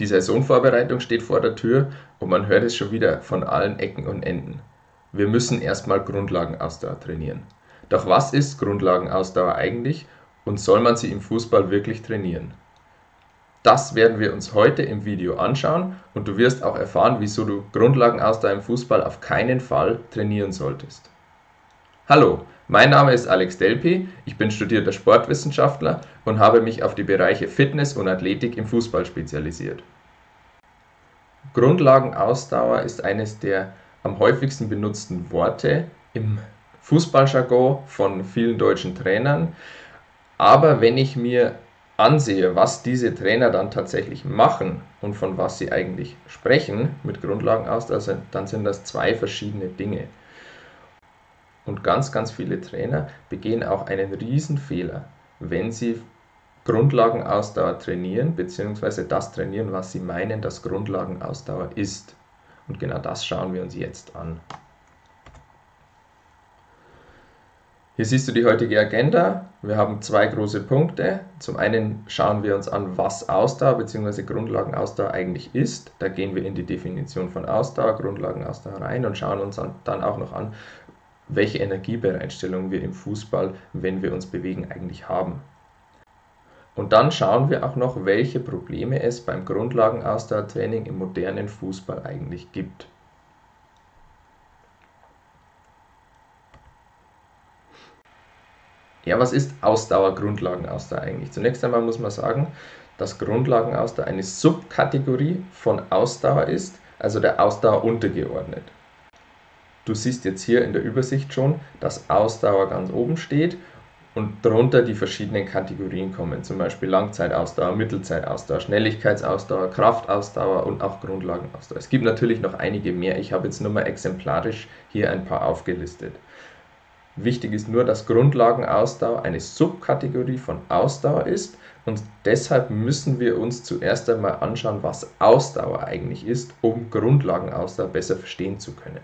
Die Saisonvorbereitung steht vor der Tür und man hört es schon wieder von allen Ecken und Enden. Wir müssen erstmal Grundlagenausdauer trainieren. Doch was ist Grundlagenausdauer eigentlich und soll man sie im Fußball wirklich trainieren? Das werden wir uns heute im Video anschauen und du wirst auch erfahren, wieso du Grundlagenausdauer im Fußball auf keinen Fall trainieren solltest. Hallo, mein Name ist Alex Delpy, ich bin studierter Sportwissenschaftler und habe mich auf die Bereiche Fitness und Athletik im Fußball spezialisiert. Grundlagenausdauer ist eines der am häufigsten benutzten Worte im Fußballjargon von vielen deutschen Trainern, aber wenn ich mir ansehe, was diese Trainer dann tatsächlich machen und von was sie eigentlich sprechen mit Grundlagenausdauer, dann sind das zwei verschiedene Dinge. Und ganz, ganz viele Trainer begehen auch einen Riesenfehler, wenn sie Grundlagenausdauer trainieren, beziehungsweise das trainieren, was sie meinen, dass Grundlagenausdauer ist. Und genau das schauen wir uns jetzt an. Hier siehst du die heutige Agenda. Wir haben zwei große Punkte. Zum einen schauen wir uns an, was Ausdauer bzw. Grundlagenausdauer eigentlich ist. Da gehen wir in die Definition von Ausdauer, Grundlagenausdauer rein und schauen uns dann auch noch an, welche Energiebereitstellung wir im Fußball, wenn wir uns bewegen, eigentlich haben. Und dann schauen wir auch noch, welche Probleme es beim Grundlagenausdauertraining im modernen Fußball eigentlich gibt. Ja, was ist Ausdauer, Grundlagenausdauer eigentlich? Zunächst einmal muss man sagen, dass Grundlagenausdauer eine Subkategorie von Ausdauer ist, also der Ausdauer untergeordnet. Du siehst jetzt hier in der Übersicht schon, dass Ausdauer ganz oben steht und darunter die verschiedenen Kategorien kommen, zum Beispiel Langzeitausdauer, Mittelzeitausdauer, Schnelligkeitsausdauer, Kraftausdauer und auch Grundlagenausdauer. Es gibt natürlich noch einige mehr, ich habe jetzt nur mal exemplarisch hier ein paar aufgelistet. Wichtig ist nur, dass Grundlagenausdauer eine Subkategorie von Ausdauer ist und deshalb müssen wir uns zuerst einmal anschauen, was Ausdauer eigentlich ist, um Grundlagenausdauer besser verstehen zu können.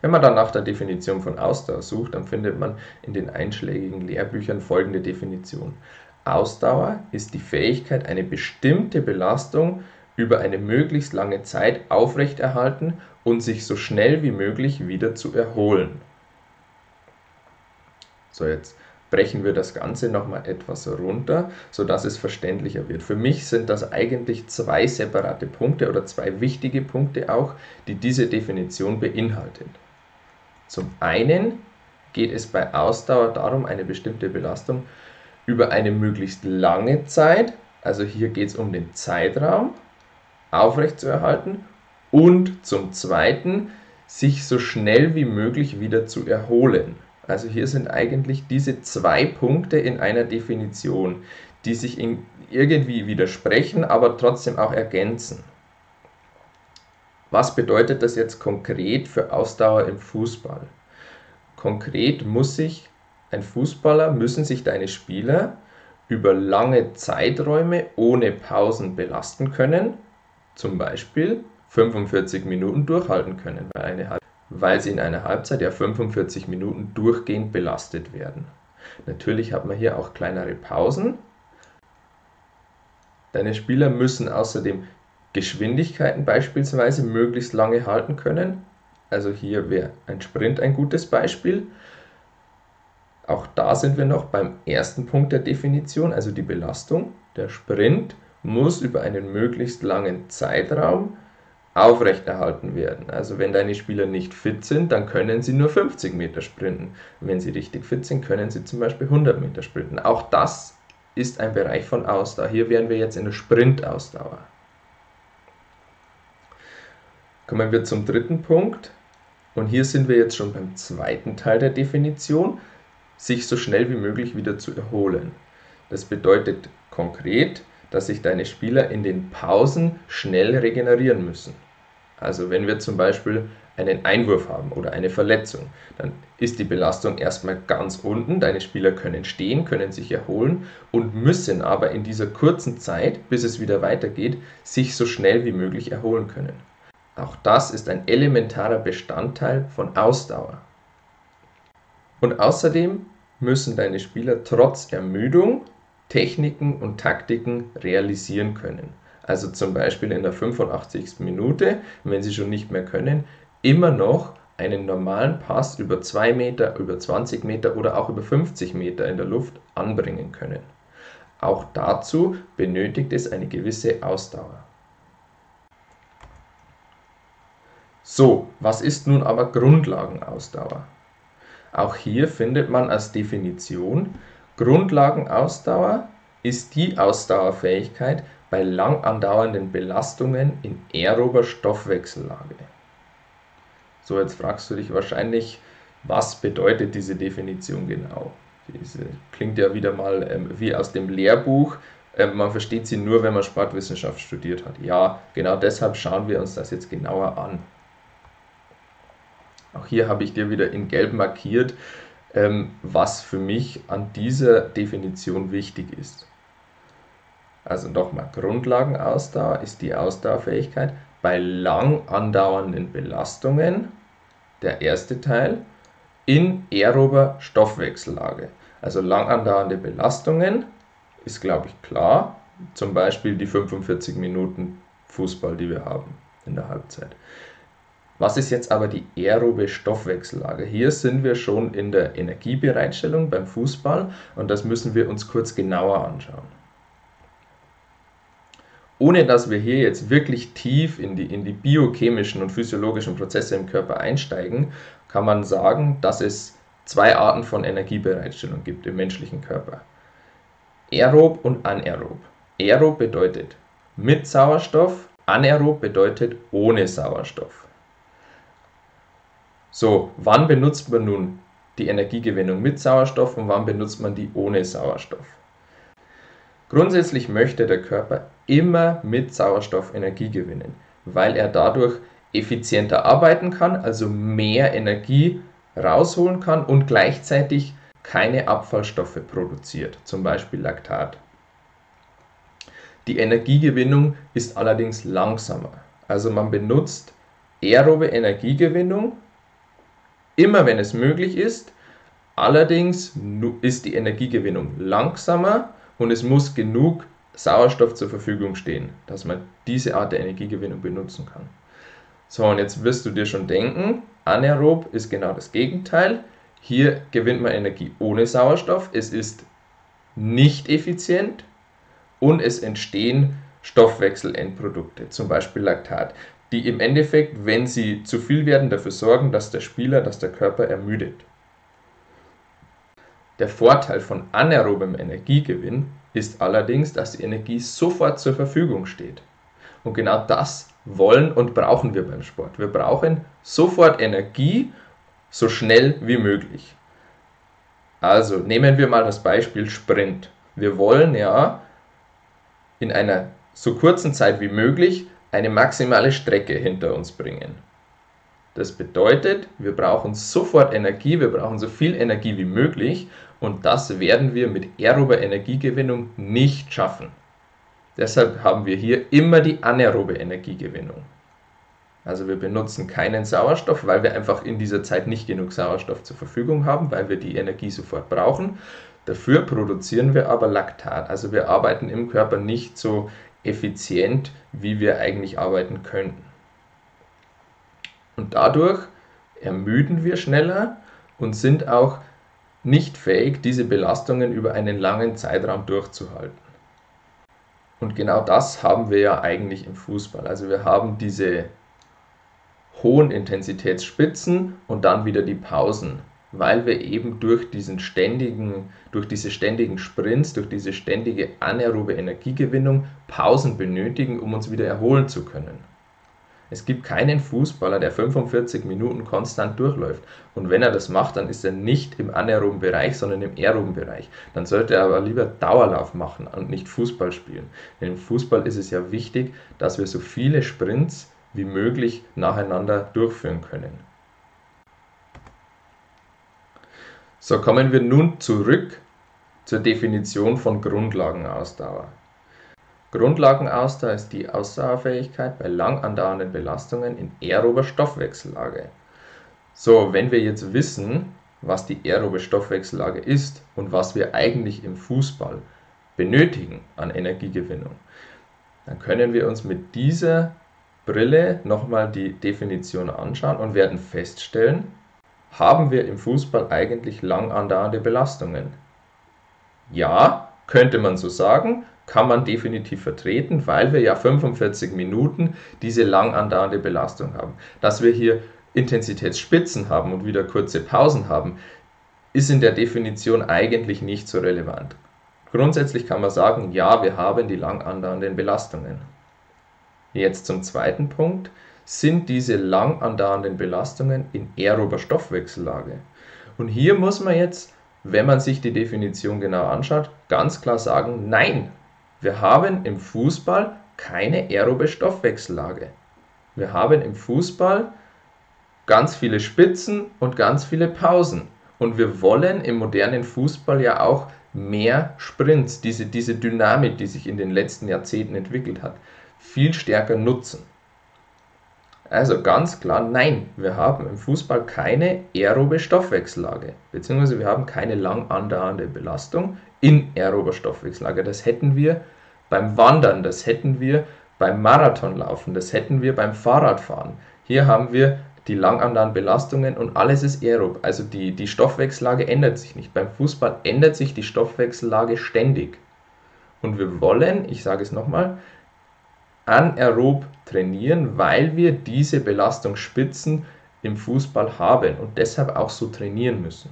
Wenn man dann nach der Definition von Ausdauer sucht, dann findet man in den einschlägigen Lehrbüchern folgende Definition. Ausdauer ist die Fähigkeit, eine bestimmte Belastung über eine möglichst lange Zeit aufrechterhalten und sich so schnell wie möglich wieder zu erholen. So, jetzt brechen wir das Ganze nochmal etwas runter, sodass es verständlicher wird. Für mich sind das eigentlich zwei separate Punkte oder zwei wichtige Punkte auch, die diese Definition beinhalten. Zum einen geht es bei Ausdauer darum, eine bestimmte Belastung über eine möglichst lange Zeit, also hier geht es um den Zeitraum, aufrechtzuerhalten und zum zweiten, sich so schnell wie möglich wieder zu erholen. Also hier sind eigentlich diese zwei Punkte in einer Definition, die sich irgendwie widersprechen, aber trotzdem auch ergänzen. Was bedeutet das jetzt konkret für Ausdauer im Fußball? Konkret müssen sich deine Spieler über lange Zeiträume ohne Pausen belasten können, zum Beispiel 45 Minuten durchhalten können, weil sie in einer Halbzeit ja 45 Minuten durchgehend belastet werden. Natürlich hat man hier auch kleinere Pausen. Deine Spieler müssen außerdem Geschwindigkeiten beispielsweise möglichst lange halten können. Also hier wäre ein Sprint ein gutes Beispiel. Auch da sind wir noch beim ersten Punkt der Definition, also die Belastung. Der Sprint muss über einen möglichst langen Zeitraum aufrechterhalten werden. Also wenn deine Spieler nicht fit sind, dann können sie nur 50 Meter sprinten. Wenn sie richtig fit sind, können sie zum Beispiel 100 Meter sprinten. Auch das ist ein Bereich von Ausdauer. Hier wären wir jetzt in der Sprintausdauer. Kommen wir zum dritten Punkt. Und hier sind wir jetzt schon beim zweiten Teil der Definition, sich so schnell wie möglich wieder zu erholen. Das bedeutet konkret, dass sich deine Spieler in den Pausen schnell regenerieren müssen. Also wenn wir zum Beispiel einen Einwurf haben oder eine Verletzung, dann ist die Belastung erstmal ganz unten, deine Spieler können stehen, können sich erholen und müssen aber in dieser kurzen Zeit, bis es wieder weitergeht, sich so schnell wie möglich erholen können. Auch das ist ein elementarer Bestandteil von Ausdauer. Und außerdem müssen deine Spieler trotz Ermüdung Techniken und Taktiken realisieren können. Also zum Beispiel in der 85. Minute, wenn sie schon nicht mehr können, immer noch einen normalen Pass über 2 Meter, über 20 Meter oder auch über 50 Meter in der Luft anbringen können. Auch dazu benötigt es eine gewisse Ausdauer. So, was ist nun aber Grundlagenausdauer? Auch hier findet man als Definition: Grundlagenausdauer ist die Ausdauerfähigkeit bei lang andauernden Belastungen in aerober Stoffwechsellage. So, jetzt fragst du dich wahrscheinlich, was bedeutet diese Definition genau? Diese klingt ja wieder mal wie aus dem Lehrbuch. Man versteht sie nur, wenn man Sportwissenschaft studiert hat. Ja, genau deshalb schauen wir uns das jetzt genauer an. Auch hier habe ich dir wieder in Gelb markiert, was für mich an dieser Definition wichtig ist. Also nochmal, Grundlagenausdauer ist die Ausdauerfähigkeit bei lang andauernden Belastungen, der erste Teil, in aerober Stoffwechsellage. Also lang andauernde Belastungen ist, glaube ich, klar, zum Beispiel die 45 Minuten Fußball, die wir haben in der Halbzeit. Was ist jetzt aber die aerobe Stoffwechsellage? Hier sind wir schon in der Energiebereitstellung beim Fußball und das müssen wir uns kurz genauer anschauen. Ohne dass wir hier jetzt wirklich tief in die biochemischen und physiologischen Prozesse im Körper einsteigen, kann man sagen, dass es 2 Arten von Energiebereitstellung gibt im menschlichen Körper. Aerob und anaerob. Aerob bedeutet mit Sauerstoff, anaerob bedeutet ohne Sauerstoff. So, wann benutzt man nun die Energiegewinnung mit Sauerstoff und wann benutzt man die ohne Sauerstoff? Grundsätzlich möchte der Körper immer mit Sauerstoff Energie gewinnen, weil er dadurch effizienter arbeiten kann, also mehr Energie rausholen kann und gleichzeitig keine Abfallstoffe produziert, zum Beispiel Laktat. Die Energiegewinnung ist allerdings langsamer. Also man benutzt aerobe Energiegewinnung immer, wenn es möglich ist, allerdings ist die Energiegewinnung langsamer und es muss genug Sauerstoff zur Verfügung stehen, dass man diese Art der Energiegewinnung benutzen kann. So, und jetzt wirst du dir schon denken, anaerob ist genau das Gegenteil. Hier gewinnt man Energie ohne Sauerstoff, es ist nicht effizient und es entstehen Stoffwechselendprodukte, zum Beispiel Laktat, die im Endeffekt, wenn sie zu viel werden, dafür sorgen, dass der Spieler, dass der Körper ermüdet. Der Vorteil von anaerobem Energiegewinn ist allerdings, dass die Energie sofort zur Verfügung steht. Und genau das wollen und brauchen wir beim Sport. Wir brauchen sofort Energie, so schnell wie möglich. Also nehmen wir mal das Beispiel Sprint. Wir wollen ja in einer so kurzen Zeit wie möglich eine maximale Strecke hinter uns bringen. Das bedeutet, wir brauchen sofort Energie, wir brauchen so viel Energie wie möglich und das werden wir mit aerober Energiegewinnung nicht schaffen. Deshalb haben wir hier immer die anaerobe Energiegewinnung. Also wir benutzen keinen Sauerstoff, weil wir einfach in dieser Zeit nicht genug Sauerstoff zur Verfügung haben, weil wir die Energie sofort brauchen. Dafür produzieren wir aber Laktat, also wir arbeiten im Körper nicht so effizient, wie wir eigentlich arbeiten könnten. Und dadurch ermüden wir schneller und sind auch nicht fähig, diese Belastungen über einen langen Zeitraum durchzuhalten. Und genau das haben wir ja eigentlich im Fußball. Also wir haben diese hohen Intensitätsspitzen und dann wieder die Pausen, weil wir eben durch diese ständigen Sprints, durch diese ständige anaerobe Energiegewinnung Pausen benötigen, um uns wieder erholen zu können. Es gibt keinen Fußballer, der 45 Minuten konstant durchläuft. Und wenn er das macht, dann ist er nicht im anaeroben Bereich, sondern im aeroben Bereich. Dann sollte er aber lieber Dauerlauf machen und nicht Fußball spielen. Denn im Fußball ist es ja wichtig, dass wir so viele Sprints wie möglich nacheinander durchführen können. So, kommen wir nun zurück zur Definition von Grundlagenausdauer. Grundlagenausdauer ist die Ausdauerfähigkeit bei lang andauernden Belastungen in aerober Stoffwechsellage. So, wenn wir jetzt wissen, was die aerobe Stoffwechsellage ist und was wir eigentlich im Fußball benötigen an Energiegewinnung, dann können wir uns mit dieser Brille nochmal die Definition anschauen und werden feststellen, haben wir im Fußball eigentlich lang andauernde Belastungen? Ja, könnte man so sagen, kann man definitiv vertreten, weil wir ja 45 Minuten diese lang andauernde Belastung haben. Dass wir hier Intensitätsspitzen haben und wieder kurze Pausen haben, ist in der Definition eigentlich nicht so relevant. Grundsätzlich kann man sagen, ja, wir haben die lang andauernden Belastungen. Jetzt zum zweiten Punkt. Sind diese lang andauernden Belastungen in aerober Stoffwechsellage? Und hier muss man jetzt, wenn man sich die Definition genau anschaut, ganz klar sagen, nein, wir haben im Fußball keine aerobe Stoffwechsellage. Wir haben im Fußball ganz viele Spitzen und ganz viele Pausen. Und wir wollen im modernen Fußball ja auch mehr Sprints, diese Dynamik, die sich in den letzten Jahrzehnten entwickelt hat, viel stärker nutzen. Also ganz klar, nein, wir haben im Fußball keine aerobe Stoffwechsellage, beziehungsweise wir haben keine lang andauernde Belastung in aerober Stoffwechsellage. Das hätten wir beim Wandern, das hätten wir beim Marathonlaufen, das hätten wir beim Fahrradfahren. Hier haben wir die lang andauernden Belastungen und alles ist aerob. Also die Stoffwechsellage ändert sich nicht. Beim Fußball ändert sich die Stoffwechsellage ständig. Und wir wollen, ich sage es nochmal, anaerob trainieren, weil wir diese Belastungsspitzen im Fußball haben und deshalb auch so trainieren müssen.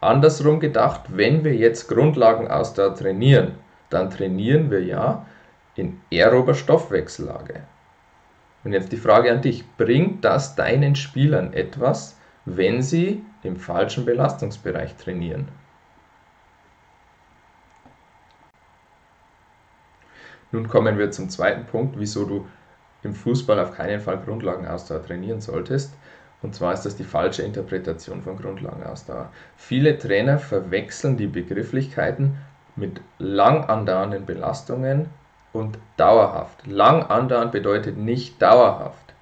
Andersrum gedacht, wenn wir jetzt Grundlagenausdauer trainieren, dann trainieren wir ja in aerober Stoffwechsellage. Und jetzt die Frage an dich, bringt das deinen Spielern etwas, wenn sie im falschen Belastungsbereich trainieren? Nun kommen wir zum zweiten Punkt, wieso du im Fußball auf keinen Fall Grundlagenausdauer trainieren solltest. Und zwar ist das die falsche Interpretation von Grundlagenausdauer. Viele Trainer verwechseln die Begrifflichkeiten mit lang andauernden Belastungen und dauerhaft. Lang andauernd bedeutet nicht dauerhaft.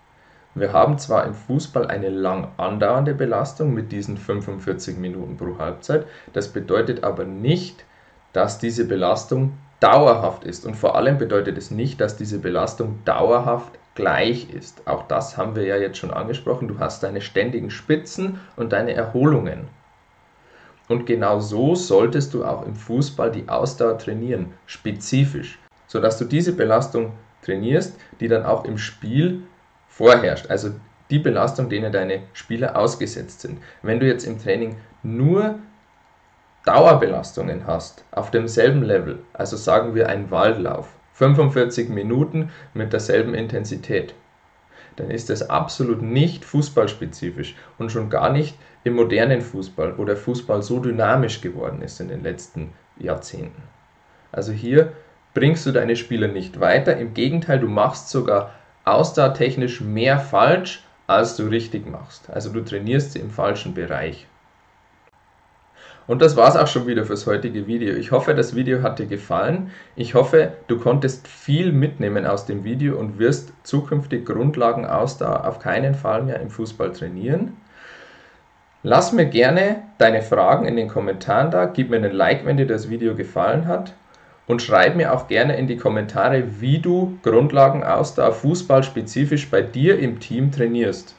Wir haben zwar im Fußball eine lang andauernde Belastung mit diesen 45 Minuten pro Halbzeit, das bedeutet aber nicht, dass diese Belastung dauerhaft ist. Und vor allem bedeutet es nicht, dass diese Belastung dauerhaft gleich ist. Auch das haben wir ja jetzt schon angesprochen. Du hast deine ständigen Spitzen und deine Erholungen. Und genau so solltest du auch im Fußball die Ausdauer trainieren, spezifisch, sodass du diese Belastung trainierst, die dann auch im Spiel vorherrscht. Also die Belastung, denen deine Spieler ausgesetzt sind. Wenn du jetzt im Training nur Dauerbelastungen hast, auf demselben Level, also sagen wir einen Waldlauf, 45 Minuten mit derselben Intensität, dann ist das absolut nicht fußballspezifisch und schon gar nicht im modernen Fußball, wo der Fußball so dynamisch geworden ist in den letzten Jahrzehnten. Also hier bringst du deine Spieler nicht weiter, im Gegenteil, du machst sogar ausdauertechnisch mehr falsch, als du richtig machst. Also du trainierst sie im falschen Bereich. Und das war's auch schon wieder fürs heutige Video. Ich hoffe, das Video hat dir gefallen. Ich hoffe, du konntest viel mitnehmen aus dem Video und wirst zukünftig Grundlagenausdauer auf keinen Fall mehr im Fußball trainieren. Lass mir gerne deine Fragen in den Kommentaren da. Gib mir einen Like, wenn dir das Video gefallen hat. Und schreib mir auch gerne in die Kommentare, wie du Grundlagenausdauer fußballspezifisch bei dir im Team trainierst.